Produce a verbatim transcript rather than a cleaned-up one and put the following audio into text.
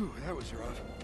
Ooh, that was rough.